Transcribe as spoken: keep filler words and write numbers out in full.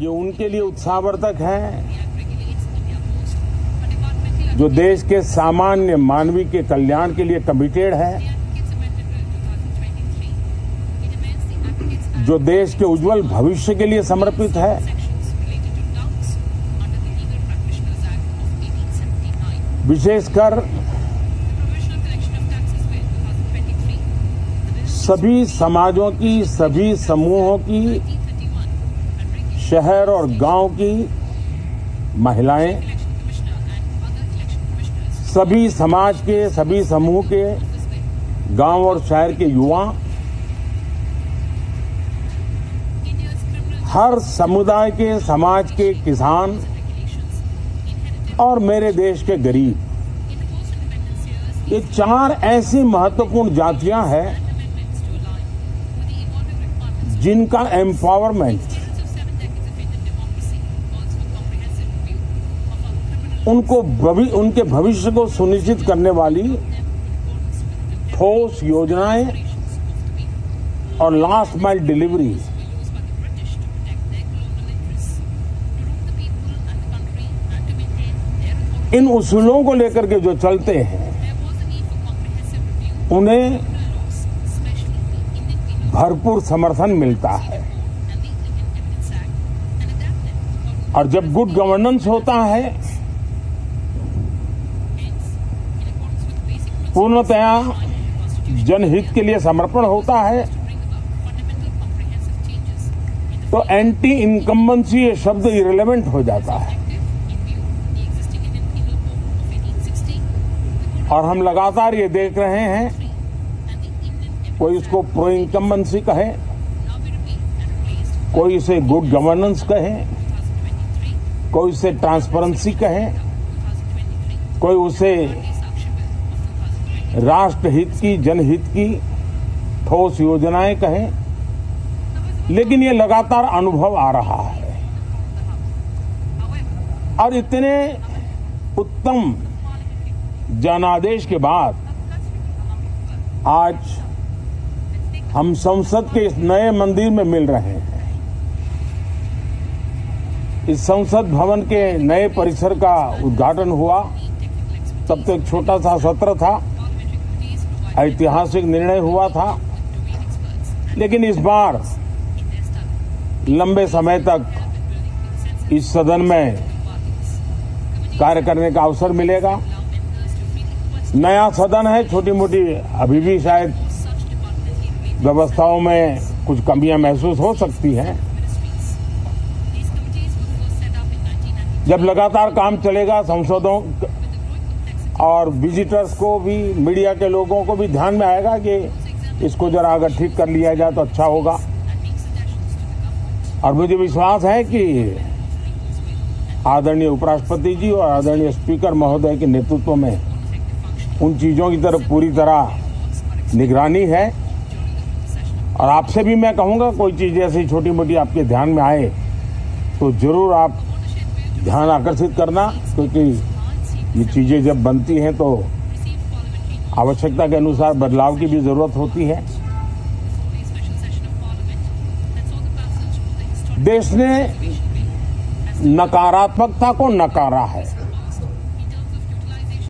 ये उनके लिए उत्साहवर्धक है जो देश के सामान्य मानवी के कल्याण के लिए कमिटेड है, जो देश के उज्जवल भविष्य के लिए समर्पित है। विशेषकर सभी समाजों की, सभी समूहों की, शहर और गांव की महिलाएं, सभी समाज के, सभी समूह के, गांव और शहर के युवा, हर समुदाय के, समाज के किसान और मेरे देश के गरीब, ये चार ऐसी महत्वपूर्ण जातियां हैं जिनका एम्पावरमेंट, उनको भवि, उनके भविष्य को सुनिश्चित करने वाली ठोस योजनाएं और लास्ट माइल डिलीवरी, इन उसूलों को लेकर के जो चलते हैं, उन्हें भरपूर समर्थन मिलता है। और जब गुड गवर्नेंस होता है, पूर्णतया जनहित के लिए समर्पण होता है, तो एंटी इनकम्बेंसी ये शब्द इरेलेवेंट हो जाता है। और हम लगातार ये देख रहे हैं, कोई इसको प्रो इनकम्बेंसी कहे, कोई इसे गुड गवर्नेंस कहे, कोई इसे ट्रांसपेरेंसी कहे, कोई उसे राष्ट्रहित की, जनहित की ठोस योजनाएं कहें, लेकिन ये लगातार अनुभव आ रहा है। और इतने उत्तम जनादेश के बाद आज हम संसद के इस नए मंदिर में मिल रहे हैं। इस संसद भवन के नए परिसर का उद्घाटन हुआ, तब तो एक छोटा सा सत्र था, ऐतिहासिक निर्णय हुआ था, लेकिन इस बार लंबे समय तक इस सदन में कार्य करने का अवसर मिलेगा। नया सदन है, छोटी मोटी अभी भी शायद व्यवस्थाओं में कुछ कमियां महसूस हो सकती हैं। जब लगातार काम चलेगा, संसदों और विजिटर्स को भी, मीडिया के लोगों को भी ध्यान में आएगा कि इसको जरा अगर ठीक कर लिया जाए तो अच्छा होगा। और मुझे विश्वास है कि आदरणीय उपराष्ट्रपति जी और आदरणीय स्पीकर महोदय के नेतृत्व में उन चीज़ों की तरफ पूरी तरह निगरानी है। और आपसे भी मैं कहूँगा, कोई चीज़ ऐसी छोटी मोटी आपके ध्यान में आए तो ज़रूर आप ध्यान आकर्षित करना, क्योंकि ये चीज़ें जब बनती हैं तो आवश्यकता के अनुसार बदलाव की भी जरूरत होती है। देश ने नकारात्मकता को नकारा है।